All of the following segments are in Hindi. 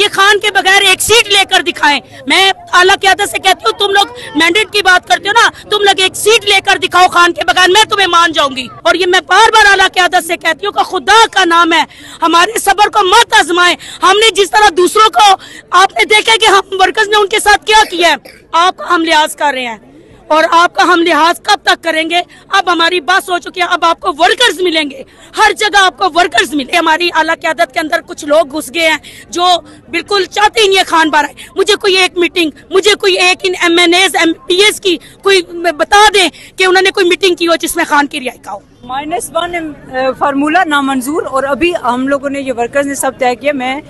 ये खान के बगैर एक सीट लेकर दिखाएं। मैं आला क्यादत से कहती हूँ, तुम लोग मैंडेट की बात करते हो ना, तुम लोग एक सीट लेकर दिखाओ खान के बगैर, मैं तुम्हें मान जाऊंगी। और ये मैं बार बार आला क्यादत से कहती हूँ कि खुदा का नाम है, हमारे सबर को मत आजमाएं। हमने जिस तरह दूसरों को, आपने देखा कि हम वर्कर्स ने उनके साथ क्या किया है, आपका हम लिहाज कर रहे हैं। और आपका हम लिहाज कब तक करेंगे? अब हमारी बात हो चुकी है, अब आपको वर्कर्स मिलेंगे, हर जगह आपको वर्कर्स मिले। हमारी आला क्यादत के अंदर कुछ लोग घुस गए हैं जो बिल्कुल चाहते ही नहीं है खान बाराए। मुझे कोई एक मीटिंग, मुझे कोई एक इन MNAs MPAs की कोई बता दें कि उन्होंने कोई मीटिंग की हो जिसमें खान की रिहाई का हो। -1 फार्मूला नामंजूर, और अभी हम लोगों ने, ये वर्कर्स ने सब तय किया। मैं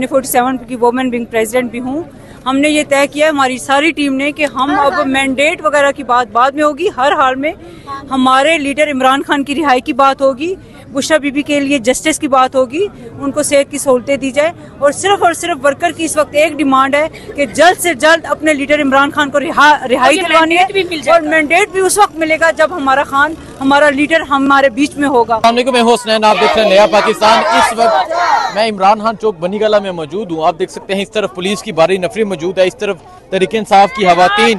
N47 की वोमेन विंग प्रेसिडेंट भी हूँ। हमने ये तय किया, हमारी सारी टीम ने, कि हम अब मैंडेट वगैरह की बात बाद में होगी, हर हाल में हमारे लीडर इमरान खान की रिहाई की बात होगी, बुशरा बीबी के लिए जस्टिस की बात होगी, उनको सेहत की सहूलतें दी जाए। और सिर्फ वर्कर की इस वक्त एक डिमांड है कि जल्द से जल्द अपने लीडर इमरान खान को रिहाई दिलवानी है, और मैंडेट भी उस वक्त मिलेगा जब हमारा खान, हमारा लीडर हमारे बीच में होगा। मैं हुसनैन, आप देख रहे हैं नया पाकिस्तान। इस वक्त मैं इमरान खान चौक बनी गला में मौजूद हूँ। आप देख सकते हैं इस तरफ पुलिस की भारी नफरी मौजूद है, इस तरफ तरीके इंसाफ की हवातीन,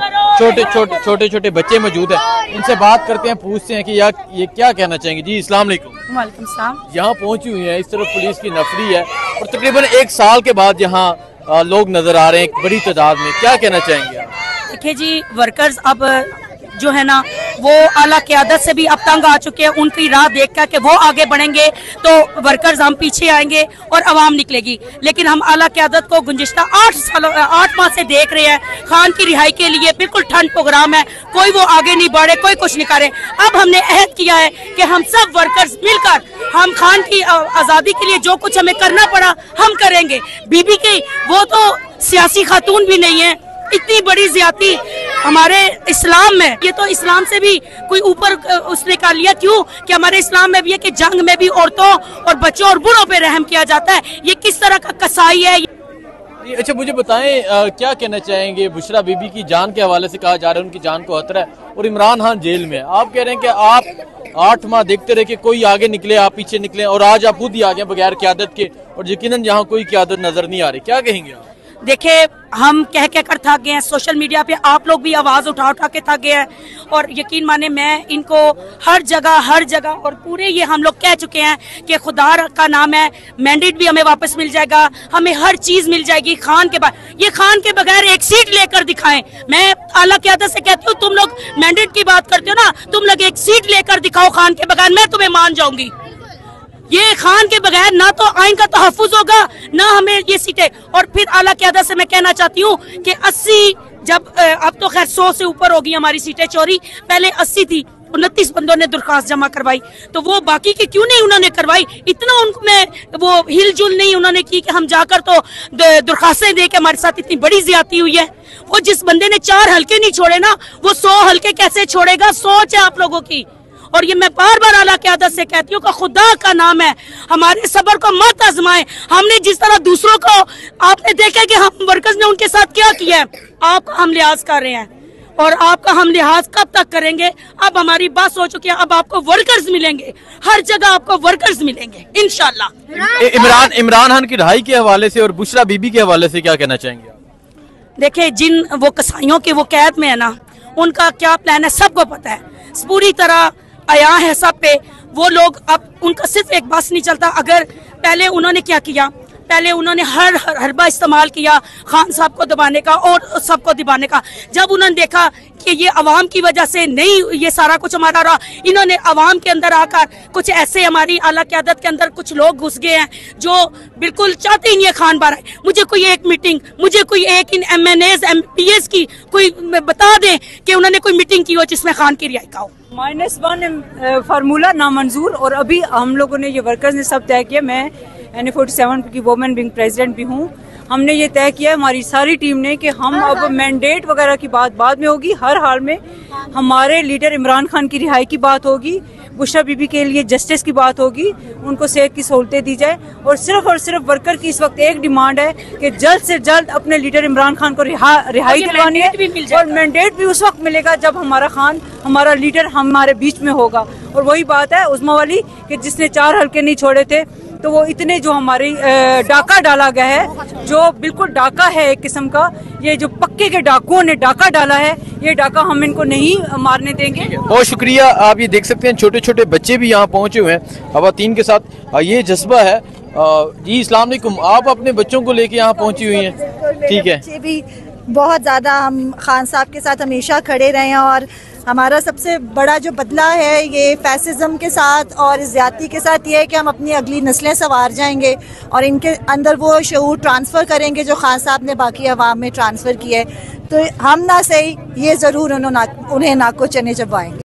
छोटे छोटे बच्चे मौजूद हैं। इनसे बात करते हैं, पूछते हैं कि यार ये क्या कहना चाहेंगे। जी अस्सलाम वालेकुम। वालेकुम सलाम। यहाँ पहुँची हुई है, इस तरफ पुलिस की नफरी है, और तकरीबन एक साल के बाद यहाँ लोग नजर आ रहे हैं बड़ी तादाद में, क्या कहना चाहेंगे? देखिये जी, वर्कर्स अब जो है ना, वो आला क्यादत से भी अब तंग आ चुके हैं। उनकी राह देखकर कि वो आगे बढ़ेंगे तो वर्कर्स हम पीछे आएंगे और आवाम निकलेगी। लेकिन हम आला क्यादत को गुज़िश्ता 8 माह से देख रहे हैं, खान की रिहाई के लिए बिल्कुल ठंड प्रोग्राम है, कोई वो आगे नहीं बढ़े, कोई कुछ नहीं करे। अब हमने अहद किया है कि हम सब वर्कर्स मिलकर हम खान की आज़ादी के लिए जो कुछ हमें करना पड़ा हम करेंगे। बीबी की, वो तो सियासी खातून भी नहीं है, इतनी बड़ी ज्यादती हमारे इस्लाम में, ये तो इस्लाम से भी कोई ऊपर उसने कर लिया। क्यों कि हमारे इस्लाम में भी है कि जंग में भी औरतों और बच्चों और बूढ़ों पे रहम किया जाता है, ये किस तरह का कसाई है। अच्छा मुझे बताएं, क्या कहना चाहेंगे? बुशरा बीबी की जान के हवाले से कहा जा रहा है उनकी जान को खतरा है, और इमरान खान जेल में है। आप कह रहे हैं कि आप 8 माह देखते रहे कि कोई आगे निकले, आप पीछे निकले, और आज आप खुद ही आ गए बगैर क्यादत के, और यकीनन यहाँ कोई क्यादत नजर नहीं आ रही, क्या कहेंगे आप? देखिए, हम कह कहकर थक गए हैं, सोशल मीडिया पे आप लोग भी आवाज उठा के थक गए हैं, और यकीन माने मैं इनको हर जगह और पूरे ये हम लोग कह चुके हैं कि खुदा का नाम है, मैंडेट भी हमें वापस मिल जाएगा, हमें हर चीज मिल जाएगी खान के बाद। ये खान के बगैर एक सीट लेकर दिखाएं। मैं आला क्यादत से कहती हूँ, तुम लोग मैंडेट की बात करते हो ना, तुम लोग एक सीट लेकर दिखाओ खान के बगैर, मैं तुम्हें मान जाऊंगी। ये खान के बगैर ना तो आइन का तहफ़्फ़ुज़ होगा, ना हमें ये सीटें। और फिर आला क्यादत से मैं कहना चाहती हूँ कि 80, जब अब तो खैर 100 से ऊपर होगी हमारी सीटें चोरी, पहले 80 थी, 29 बंदों ने दरख्वास्त जमा करवाई, तो वो बाकी की क्यों नहीं उन्होंने करवाई? इतना उनमें वो हिलजुल नहीं उन्होंने की कि हम जाकर तो दरख्वास्तें दे के हमारे साथ इतनी बड़ी ज्यादती हुई है। वो जिस बंदे ने 4 हल्के नहीं छोड़े ना, वो 100 हल्के कैसे छोड़ेगा? सोच है आप लोगों की। और ये मैं बार बार आला क्यादत से कहती हूँ कि खुदा का नाम है, हमारे सबर को मत आजमाएं। हमने जिस तरह दूसरों को, आपने देखा कि हम वर्कर्स ने उनके साथ क्या किया है, आपका हम लिहाज कर रहे हैं। और आपका हम लिहाज कब तक करेंगे? अब हमारी बात हो चुकी है, अब आपको वर्कर्स मिलेंगे, हर जगह आपको वर्कर्स मिलेंगे इंशाल्लाह। इमरान खान की रिहाई के हवाले से और बुशरा बीबी के हवाले से क्या कहना चाहेंगे? देखिये, जिन वो कसाईयों के वो कैद में है ना, उनका क्या प्लान है सबको पता है, पूरी तरह आया है सब पे। वो लोग अब उनका सिर्फ एक बस नहीं चलता। अगर पहले उन्होंने क्या किया, पहले उन्होंने हर हरबा इस्तेमाल किया खान साहब को दबाने का और सबको दबाने का। जब उन्होंने देखा कि ये अवाम की वजह से नहीं ये सारा कुछ हमारा रहा, इन्होंने अवाम के अंदर आकर कुछ ऐसे हमारी आला क्यादत के अंदर कुछ लोग घुस गए हैं जो बिल्कुल चाहते ही नहीं है खान बाराए। मुझे कोई एक मीटिंग, मुझे कोई एक इन MNAs MPAs की कोई बता दें कि उन्होंने कोई मीटिंग की हो जिसमें खान की रिहाई का हो। -1 फार्मूला नामंजूर, और अभी हम लोगों ने, ये वर्कर्स ने सब तय किया। मैं N47 की वोमेन विंग प्रेसिडेंट भी हूँ। हमने ये तय किया, हमारी सारी टीम ने, कि हम अब मैंडेट वगैरह की बात बाद में होगी, हर हाल में हमारे लीडर इमरान खान की रिहाई की बात होगी, बुशरा बीबी के लिए जस्टिस की बात होगी, उनको सेहत की सहूलतें दी जाए। और सिर्फ वर्कर की इस वक्त एक डिमांड है कि जल्द से जल्द अपने लीडर इमरान खान को रिहाई दिलवानी है, और मैंडेट भी उस वक्त मिलेगा जब हमारा खान, हमारा लीडर हमारे बीच में होगा। और वही बात है उस्मा वाली कि जिसने 4 हल्के नहीं छोड़े थे, तो वो इतने जो हमारे डाका डाला गया है, जो बिल्कुल डाका है एक किस्म का, ये जो पक्के के डाकुओं ने डाका डाला है, ये डाका हम इनको नहीं मारने देंगे। बहुत शुक्रिया। आप ये देख सकते हैं छोटे छोटे बच्चे भी यहाँ पहुँचे हुए हैं, खवातीन के साथ ये जज्बा है। जी अस्सलाम वालेकुम, आप अपने बच्चों को लेके यहाँ पहुँची हुई हैं, ठीक है। बहुत ज़्यादा हम खान साहब के साथ हमेशा खड़े रहे हैं और हमारा सबसे बड़ा जो बदला है ये फैसिज्म के साथ और इस ज़्यादती के साथ ये है कि हम अपनी अगली नस्लें संवार जाएंगे और इनके अंदर वो शऊर ट्रांसफ़र करेंगे जो खान साहब ने बाकी अवाम में ट्रांसफ़र किया है। तो हम ना सही, ये ज़रूर उन्हें नाको चने चबाएंगे।